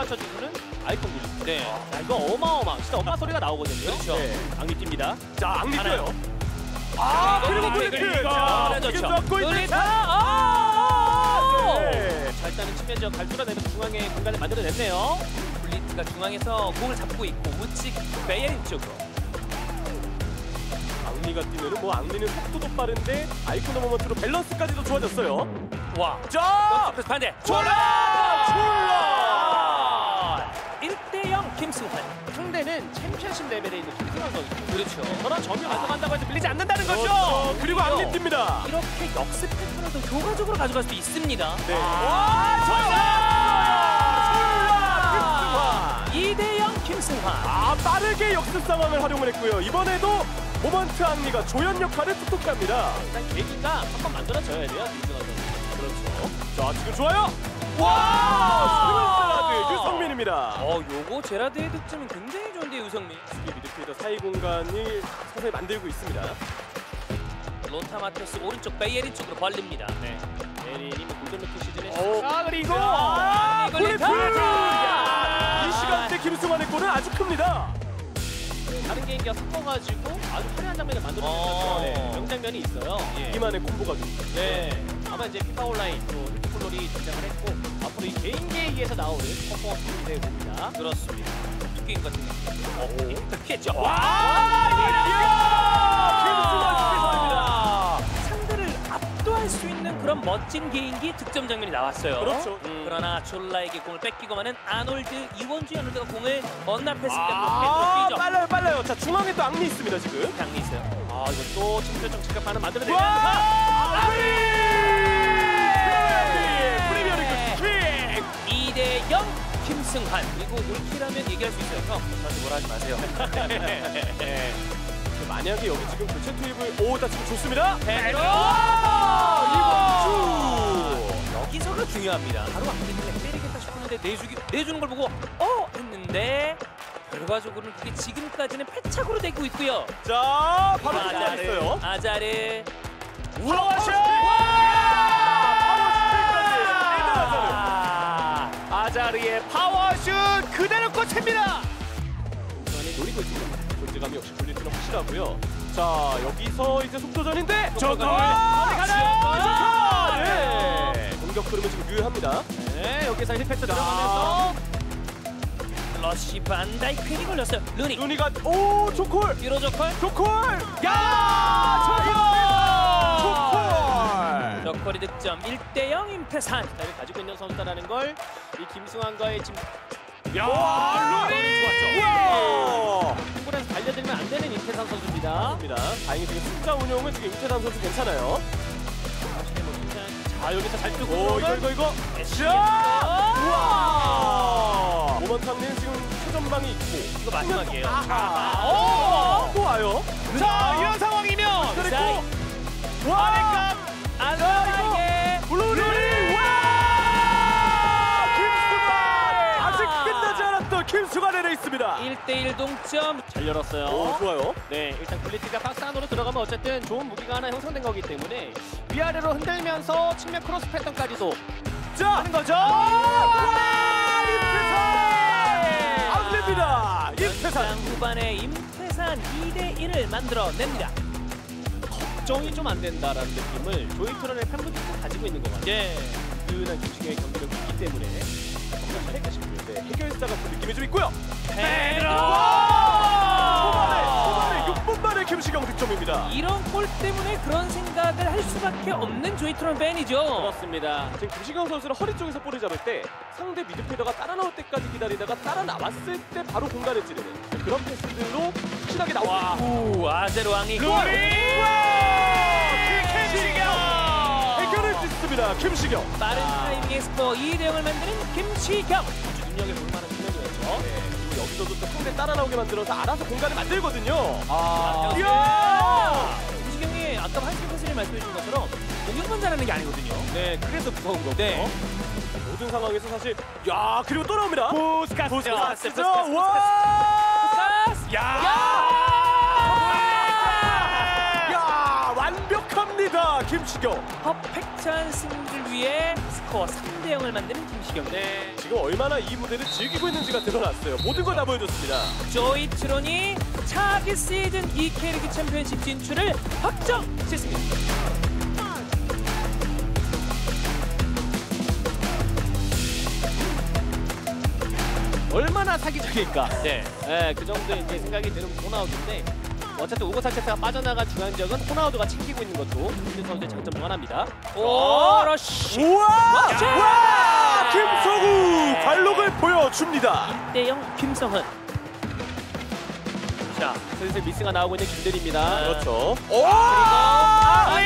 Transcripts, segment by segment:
맞춰주는 아이콘 구조. 네. 자, 이거 어마어마. 진짜 엄마 소리가 나오거든요. 그렇죠. 네. 앙리 뜁니다. 자, 앙리 뛰어요. 아, 그리고 블리트! 자, 지금 잡고 있는 자, 일단은 측면 지역 갈 뚫어내는 중앙의 공간을 만들어냈네요. 블리트가 중앙에서 공을 잡고 있고 우측 베이에린 쪽으로. 앙리가 뛰면 뭐 앙리는 속도도 빠른데 아이콘 모먼트로 밸런스까지도 좋아졌어요. 와, 자, 반대. 졸라! 1대0 김승환. 상대는 챔피언십 레벨에 있는 김승환 선수. 그렇죠. 저런 점이 가져간다고 해서 밀리지 않는다는 거죠. 그렇죠. 그리고 앙리 뜁니다. 이렇게 역습 패턴을 더 효과적으로 가져갈 수 있습니다. 네. 와, 졸라! 김승환. 2대0 김승환. 아, 빠르게 역습 상황을 활용을 했고요. 이번에도 모먼트 앙리가 조연 역할을 툭툭 갑니다. 일단 계기가 한번 만들어져야 돼요, 김승환 선수. 그렇죠. 자, 지금 좋아요. 와! 스몰 제라드 유성민입니다. 요거 제라드의 득점이 굉장히 좋은데요, 유성민. 수비 미드필더 사이 공간을 서서히 만들고 있습니다. 로타마테스 오른쪽 베이에린 쪽으로 벌립니다. 네. 베이에린이 골든루키 시즌에 그리고 골리트! 이 시간대 김승환의 골은 아주 큽니다. 다른 게임기가 섞어가지고 아주 화려한 장면을 만들어내는 명장면이 있어요. 예. 이만의 콤보가 됩니다. 네. 아마 이제 FIFA 온라인 또 홀로리 등장을 했고 앞으로 이 개인기에 의해서 나오는 퍼포먼스 기대해 봅니다. 그렇습니다. 게임 같은 느낌. 피했죠. 와! 김수만 상대를 압도할 수 있는 그런 멋진 개인기 득점 장면이 나왔어요. 그렇죠. 그러나 졸라에게 공을 뺏기고만은 아놀드, 이원주 아놀드가 공을 언나 패스 때문에 뺏기죠. 빨라요, 빨라요. 자, 중앙에 또 앙리 있습니다, 지금. 앙리 있어요. 아, 이거 또 챔피언십 체크판을 만들어내는 앙리! 2대0 김승환. 그리고 올킬하면 얘기할 수 있어요. 형, 저한테 뭐라 하지 마세요. 네. 만약에 여기 지금 교체 투입을 오다 지금 좋습니다. 헤더! 이번주! 여기서가 중요합니다. 바로 앙리는 때리겠다 싶었는데 내주는 걸 보고 했는데 결과적으로는 그게 지금까지는 패착으로 되고 있고요. 자, 바로 아자르. 아자르. 아자르의 파워슛 그대로 꽂힙니다. 우선이 노리고 있습니다. 존재감이 역시 블리트는 확실하고요. 자, 여기서 이제 속도전인데 조콜! 가나요? 네. 공격 흐름은 지금 유효합니다. 네, 여기서 힐패스 들어가면서 러시 반다이크이 걸렸어요. 루니. 루니가 오, 조콜! 뒤로 조콜! 조콜! 야! 조콜! 조콜! 조콜이 득점 1대0 임태산. 나를 가지고 있는 선수다라는 걸 이 김승환과의 지금 야, 루니! 축구에서 달려들면 안 되는 임태산 선수입니다. 맞습니다. 다행히 지금 숫자 운영은 지금 임태산 선수 괜찮아요. 자, 여기서 잘 뜨고 이거 우와! 모먼텀은 지금 최전방이 있고 이거 마지막이에요. 또 와요. 자, 이런 상황이면 와렉감 안전하게 블루리 와! 김승환! 아직 끝나지 않았던 김승환의 레이스입니다. 1대1 동점. 잘 열었어요. 오, 좋아요. 네, 일단 블리트가 박스 안으로 들어가면 어쨌든 좋은 무기가 하나 형성된 거기 때문에 위아래로 흔들면서 측면 크로스 패턴까지도 하는 거죠. 안 됩니다. 임태산 후반에 임태산 2대1을 만들어냅니다. 걱정이 좀 안 된다라는 느낌을 조이트론의 팬분들도 가지고 있는 것 같아요. 예. 유은한 김시경의 경기력이 있기 때문에 정말 잘했다 싶은데 해결사 같은 느낌이 좀 있고요. 후반에 6분 만에 김시경 득점입니다. 이런 골 때문에 그런 생각을 할 수밖에 없는 JOYTRON 팬이죠. 그렇습니다. 지금 김시경 선수는 허리 쪽에서 볼을 잡을 때 상대 미드필더가 따라 나올 때까지 기다리다가 따라 나왔을 때 바로 공간을 찌르는 그런 패스들로 확실하게 나오고 아제로 왕이 있습니다. 김시경 빠른 타이밍에 스포 2대0을 만드는 김시경 아주 능력에 볼만한 능력이었죠. 네. 여기서도 또 상대 따라 나오게 만들어서 알아서 공간을 만들거든요. 김시경이 아까 한승 선수님 말씀해주신 것처럼 공격만 잘하는 게 아니거든요. 네, 그래서 무서운 거고요. 네. 모든 상황에서 사실 그리고 또 나옵니다. 보스카스죠. 완벽합니다. 김시경. 퍼펙트한 승리를 위해 스코어 3대0을 만드는 김시경. 네. 지금 얼마나 이 무대를 즐기고 있는지가 드러났어요. 모든 걸 다 보여줬습니다. 조이트론이 차기 시즌 eK리그 챔피언십 진출을 확정짓습니다. 얼마나 사기적일까. 네. 네, 그 정도 이제 생각이 드는 호나우드인데 어쨌든 우고사체스가 빠져나간 중앙지역은 호나우드가 챙기고 있는 것도 김준 선수의 장점 중 하나입니다. 오, 러시. 우와! 우와! 김성우 발록을 보여줍니다. 2대0 김성은. 자, 슬슬 미스가 나오고 있는 김들입니다. 아, 그렇죠. 오! 와!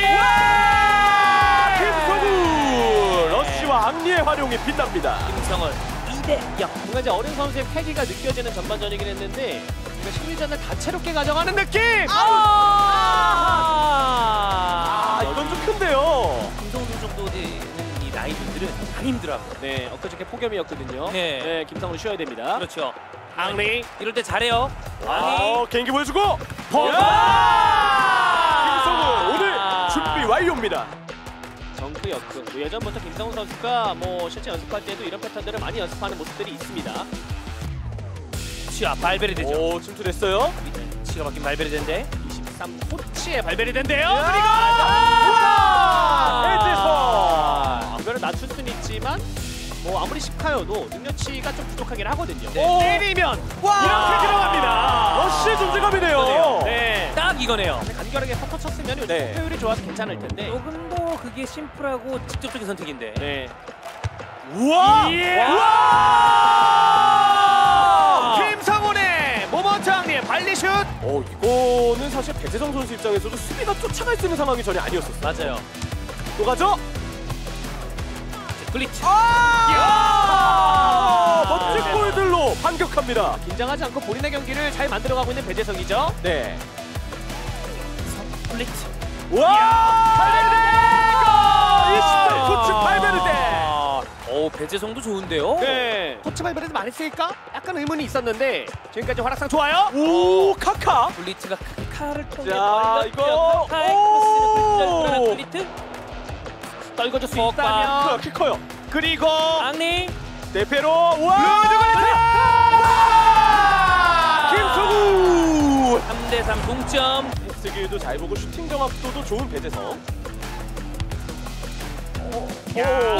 김성우! 러시와 앙리의 활용이 빛납니다. 김성은. 네. 야, 뭔가 이제 어린 선수의 패기가 느껴지는 전반전이긴 했는데 뭔가 심리전을 다채롭게 가져가는 느낌! 아, 이건 좀 큰데요. 김성우 정도 되는 이 나이들은 많이 힘들어요. 네, 엊그저께 폭염이었거든요. 네, 네, 김성우 쉬어야 됩니다. 그렇죠. 앙리 이럴 때 잘해요. 아, 개인기 보여주고! 김성우 오늘 준비 완료입니다. 정크 역습. 예전부터 김성우 선수가 뭐 실제 연습할 때도 이런 패턴들을 많이 연습하는 모습들이 있습니다. 치아 발베르데죠. 오, 침투됐어요. 치가 바뀐 발베르데인데 23코치의 발베르데인데요. 그리고 배재성. 이거는 낮출 수는 있지만 뭐 아무리 시카여도 능력치가 좀 부족하긴 하거든요. 네. 때리면 이렇게 들어갑니다. 러시의 존재감이네요. 네. 딱 이거네요. 간결하게 퍼터 쳤으면 요즘 네. 효율이 좋아서 괜찮을 텐데 조금 더 그게 심플하고 직접적인 선택인데. 네. 우와! 예. 우와! 김성훈의 모먼트 앙리의 발리슛. 오, 이거는 사실 배재성 선수 입장에서도 수비가 쫓아갈 수 있는 상황이 전혀 아니었었어요. 맞아요. 또 가죠. 블리츠. 멋진 골들로 반격합니다. 긴장하지 않고 본인의 경기를 잘 만들어가고 있는 배재성이죠. 네. 블리츠. 와! 발베르데! 20대 코치 발베르데. 오, 배재성도 좋은데요. 네. 코치 발베르데 많이 쓰일까? 약간 의문이 있었는데 지금까지 활약상 좋아요. 오, 카카. 블리츠가 카카를 통해. 자, 이거. 오. 블리트. 떨궈줄 수 있다면 키 커요. 그리고 앙리 대패로 와 김성우 3대3 동점. 패스기도 잘 보고 슈팅 정확도도 좋은 배재성.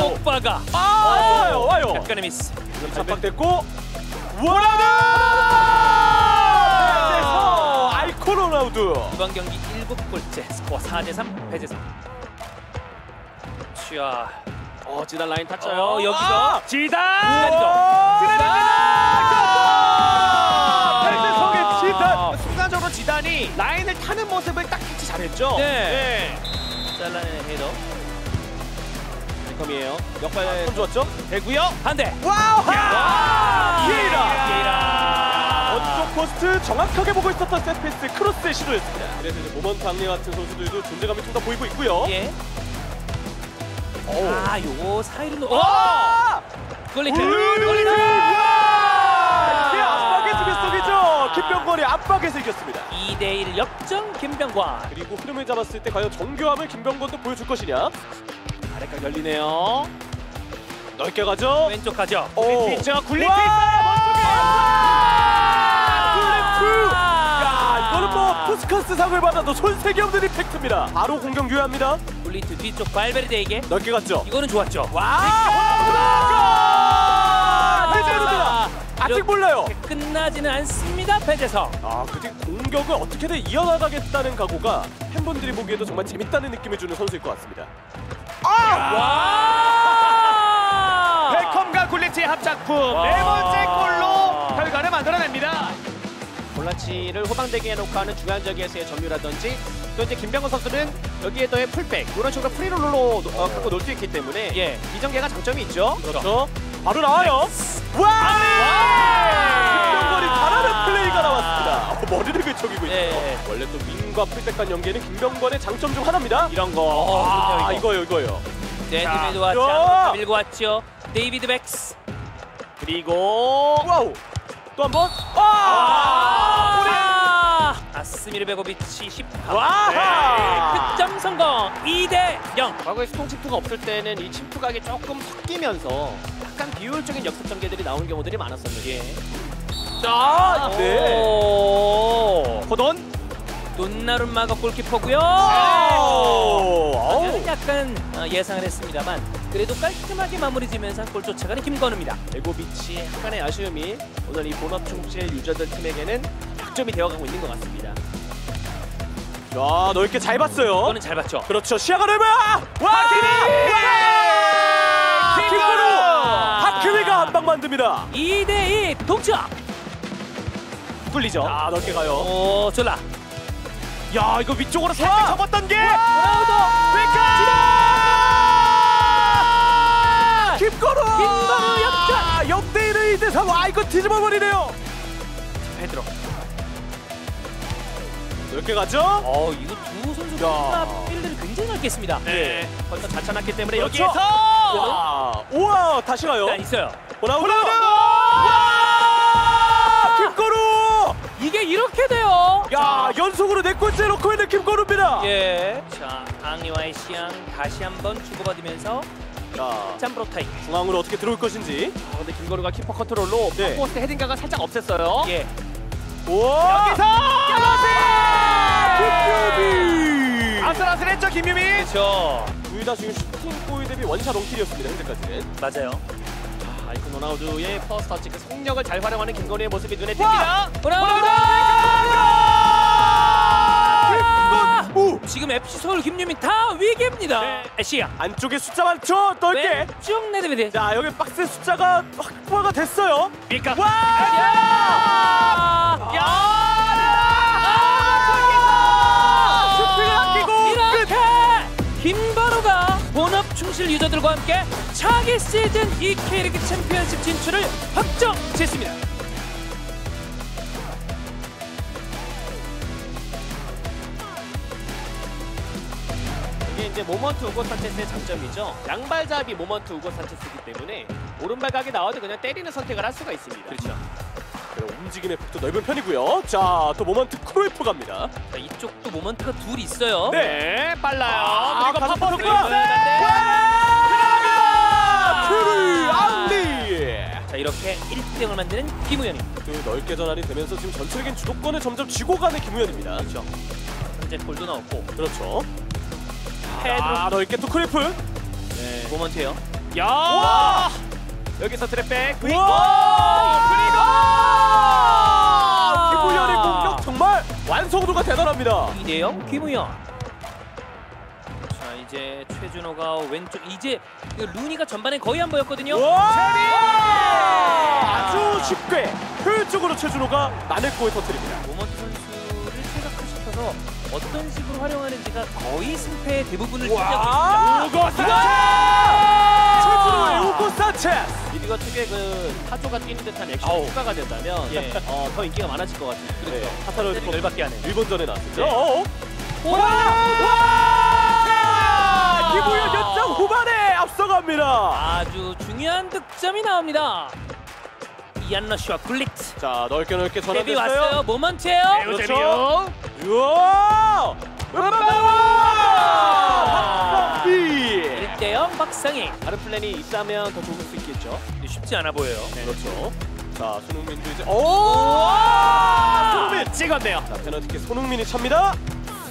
오빠가 와요. 약간의 미스. 압박됐고 와라드 배재성 아이콘 호나우드. 이번 경기 7골째 스코어 4대3 배재성. 지단 라인 탔어요. 여기서 지단! 배재성의 지단! 순간적으로 지단이 라인을 타는 모습을 딱 캐치 잘했죠? 네. 잘라내는 헤더. 컴이에요. 역발 손 좋았죠? 되고요. 반대! 와우! 피에이라! 원쪽 포스트 정확하게 보고 있었던 세트피스 크로스에 시도했습니다. 그래서 이제 모먼트 앙리 같은 선수들도 존재감이 좀 더 보이고 있고요. 예. 아, 요거 사이로 굴리트! 굴리트! 이게 압박의 수비속이죠. 김병관이 압박에서 이겼습니다. 2대1 역전 김병관. 그리고 흐름을 잡았을 때 과연 정교함을 김병관도 보여줄 것이냐. 아래가 열리네요. 넓게 가죠. 왼쪽 가죠. 굴리트 있죠. 굴리트 있어요. 굴리트! 야, 이거는 뭐 포스카스 상을 받아도 손색이 없는 임팩트입니다. 바로 공격 유효합니다. 블리트 뒤쪽 발베르데에게 넓게 갔죠. 이거는 좋았죠. 와! 배재성입니다. 아직 몰라요. 끝나지는 않습니다. 배재성. 아, 그게 공격을 어떻게든 이어나가겠다는 각오가 팬분들이 보기에도 정말 재밌다는 느낌을 주는 선수일 것 같습니다. 아! 와! 베컴과 굴리트의 합작품 네 번째 골로 결과를 만들어냅니다. 볼라치를 후방대기 해놓고 하는 중앙지역에서의 점유라든지 또 이제 김병호 선수는 여기에 더해 풀백 이런 식으로 프리롤로 갖고 놀 수 있기 때문에 이 전개가 장점이 있죠. 그렇죠. 바로 나와요. 김병건이 잘하는 플레이가 나왔습니다. 머리를 그쳐기고 있어요. 원래 또 윙과 풀백 간 연계는 김병건의 장점 중 하나입니다. 이런 거. 이거요. 데이비드 왔죠. 밀고 왔죠. 데이비드 백스. 그리고 와우. 또 한 번. 아싸. 맞습니다. 베고비치 10분. 와! 득점 성공. 2대 0. 과거에 수통 침투가 없을 때는 이 침투 각이 조금 섞이면서 약간 비효율적인 역습 전개들이 나오는 경우들이 많았었는데. 아, 네. 호돈. 돈나룸마가 골키퍼고요. 저는 약간 예상을 했습니다만 그래도 깔끔하게 마무리 지면서 한 골 쫓아가는 김건우입니다. 베고비치의 약간의 아쉬움이 오늘 이 본업 충실 유저들 팀에게는 약점이 되어가고 있는 것 같습니다. 야, 넓게 잘 봤어요. 이거는 잘 봤죠. 그렇죠. 시야가 넓어요. 와, 김이! 김건우! 박규리가 한 방 만듭니다. 2대2 동점! 뚫리죠. 아, 넓게 가요. 오, 졸라. 야, 이거 위쪽으로 살짝 접었던 게 백카! 김건우! 김건우 역전! 역대1의 이태상! 와, 이거 뒤집어버리네요! 헤드로 넓게 갔죠? 이거 두 선수 다 필드를 굉장히 넓게 했습니다. 네, 벌써 자차났기 때문에 그렇죠. 여기에서! 와, 우와, 다시 가요! 일단 있어요! 호나우드! 김건우! 이게 이렇게 돼요! 야, 연속으로 4골째 넣고 있는 김건우입니다. 예. 자, 앙리와의 시향 다시 한번 주고받으면서 짬브로타이 중앙으로 어떻게 들어올 것인지. 근데 김건우가 키퍼 컨트롤로 포스트 헤딩가가 살짝 없앴어요. 예. 오! 여기서! 김유민! 아슬아슬했죠, 김유민? 그렇죠. 둘 다 지금 슈팅골 대비 원샷 롱킬이었습니다, 현재까지는. 맞아요. 자, 아이콘 로나우드의 퍼스트 터치, 그 속력을 잘 활용하는 김건우의 모습이 눈에 띕니다. 로나우드! 지금 FC서울 김유민 다 위기입니다. 네. 시야 안쪽에 숫자만 쳐 넓게 쭉 내리면 자, 여기 박스의 숫자가 확보가 됐어요. 밀까? 와! 야! 야! 슈팅을 아끼고 이렇게 김건우가 본업 충실 유저들과 함께 차기 시즌 eK리그 챔피언십 진출을 확정짓습니다. 이제 모먼트 우고 산체스의 장점이죠. 양발잡이 모먼트 우고 산체스이기 때문에 오른발각이 나와도 그냥 때리는 선택을 할 수가 있습니다. 그렇죠. 움직임의 폭도 넓은 편이고요. 자, 또 모먼트 크로이프 갑니다. 자, 이쪽도 모먼트가 둘 있어요. 네, 빨라요. 그리고 파포 들어갑니다. 자, 이렇게 1대0을 만드는 김우현입니다. 그 넓게 전환이 되면서 지금 전체적인 주도권을 점점 쥐고 가는 김우현입니다. 그렇죠. 현재 골도 나왔고. 그렇죠. 넓게 또 크리프. 네. 모먼트예요. 야! 우와! 여기서 트랩백. 그리고 김우현의 공격 정말 완성도가 대단합니다. 이대요, 김우현. 자, 이제 최준호가 왼쪽 이제 루니가 전반에 거의 안 보였거든요. 아주 쉽게 효율적으로 최준호가 마늘골을 터뜨립니다. 모먼트 선수를 체각화시켜서 어떤 식으로 활용하는지가 거의 승패의 대부분을 차지하고 있습니다. 우고 산체스! 최준호의 우고 산체스! 이리가 특유의 그 타조가 뛰는 듯한 액션이 추가가 된다면 더 인기가 많아질 것 같아요. 그렇죠. 타타를 열받게 하네요. 일본전에 나왔죠. 와! 김우현 연장 후반에 앞서갑니다. 아주 중요한 득점이 나옵니다. 이안 러시와 굴리트. 자, 넓게 전환됐어요. 데뷔 왔어요. 모먼트예요. 그렇죠. 우와! 박상희! 1대0 박상희. 다른 플랜이 있다면 더 좋을 수 있겠죠. 쉽지 않아 보여요. 네. 그렇죠. 자, 손흥민도 이제 손흥민 찍었네요. 자, 페널티킥 손흥민이 찹니다.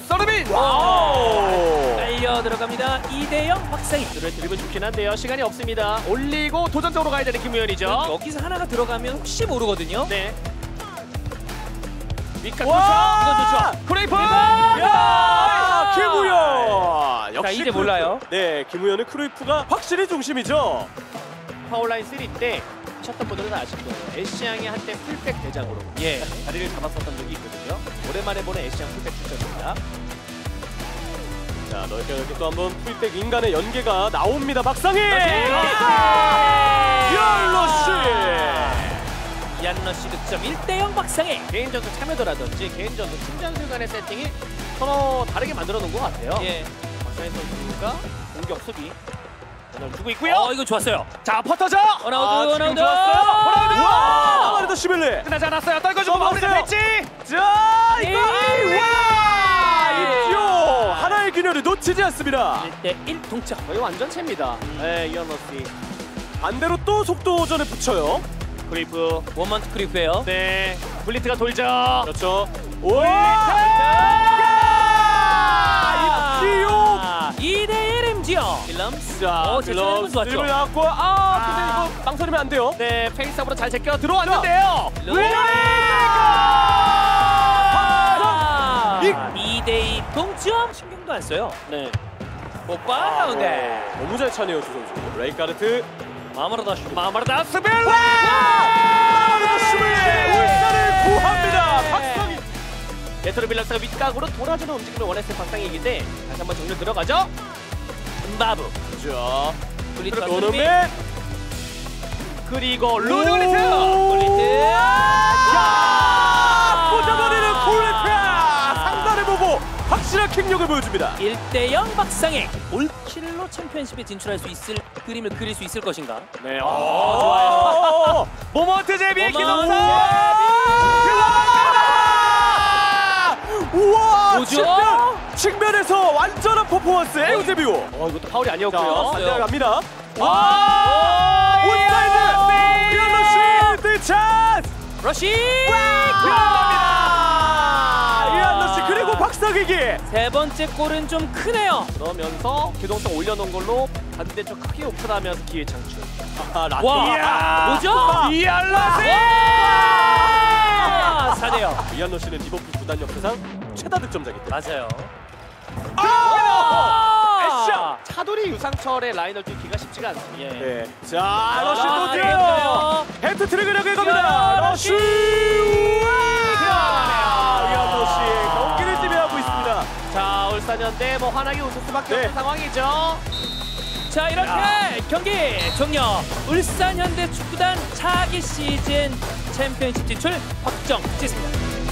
손흥민! 와우! 달려 들어갑니다. 2대0 박상희. 드리블 좋긴 한데요. 시간이 없습니다. 올리고 도전적으로 가야 되는 김우현이죠. 여기서 하나가 들어가면 혹시 모르거든요. 네. 밑각 도착! 크레이프! 야! 김우현! 역시 이제 크루이프. 몰라요. 네, 김우현은 크루이프가 확실히 중심이죠. 파울라인 3때 쳤던 분들은 아실 거예요. 애쉬양이 한때 풀백 대장으로 다리를 잡았었던 적이 있거든요. 오랜만에 보는 애쉬양 풀백 출전입니다. 자, 넓게 또 한번 풀백 인간의 연계가 나옵니다. 박상희! 열러쉬! 이안러시 득점 1대0 박상희. 개인전도 참여도라든지 개인전도 팀전술 간의 세팅이 서로 다르게 만들어 놓은 것 같아요. 예. 박상희 선수가 공격 수비 주고 있고요. 이거 좋았어요. 자, 퍼터죠. 원아웃, 원아웃. 좋았어요. 원아웃. 와, 시빌리 끝나지 않았어요. 떨궈주고 마무리가 됐지. 자 이거 와 입지오 하나의 균열을 놓치지 않습니다. 1대1 동점 거의 완전체입니다. 네 이언 러시 반대로 또 속도 오전에 붙여요. 크리프 원먼트 크리프예요. 네 블리트가 돌죠. 그렇죠. 오 입지오 2대1 딜럼스. 자, 딜럼스 들고 나왔고 아 근데 이거 망설이면 안 돼요. 네, 페이스업으로 잘 제껴 들어왔는데요. 루니! 2대2 동점 신경도 안 써요. 네. 오빠 가운데. 너무 잘 차네요, 주 선수. 레이카르트 마마르다슈. 마마르다슈 벨라! 마마르다슈의 울산을 구합니다. 박상희. 레트로 빌락스가 윗각으로 돌아주는 움직임을 원했을 박상희인데 다시 한번 정렬 들어가죠. 바브. 그죠. 블리트 노르맨. 그리고 루니트. 블리트. 야! 꽂아버리는 블리트야. 상단을 보고 확실한 킥력을 보여줍니다. 1대0 박상희. 올킬로 챔피언십에 진출할 수 있을 그림을 그릴 수 있을 것인가? 네. 오, 오 좋아요. 모먼트 제비의 기동성. 우와! 오죠? 측면에서 완전한 퍼포먼스의 우세비오. 이것도 파울이 아니었고요. 반대로 갑니다. 와! 온사이드! 이언 러시! 찬스! 러시! 들어갑니다! 이언 러시 그리고 박상희기! 세 번째 골은 좀 크네요. 그러면서 기동성 올려놓은 걸로 반대쪽 크게 오픈하면서 기회 창출. 아, 라티. 뭐죠? 이언 러시! 4대0. 이언 러시는 리버풀 구단 역사상 최다 득점자이기 때문에. 맞아요. 아! 애쉬! 차돌이 유상철의 라인을 뛰기가 쉽지가 않습니다. 예. 네. 자, 러시 또 뛰어요. 헤트트릭을 하게 됩니다. 러시! 이현 러시의 경기를 지배하고 있습니다. 자, 울산현대 뭐 환하게 웃을 수밖에 없는 상황이죠. 자, 이렇게 경기 종료. 울산현대 축구단 차기 시즌 챔피언십 진출 확정 짓습니다.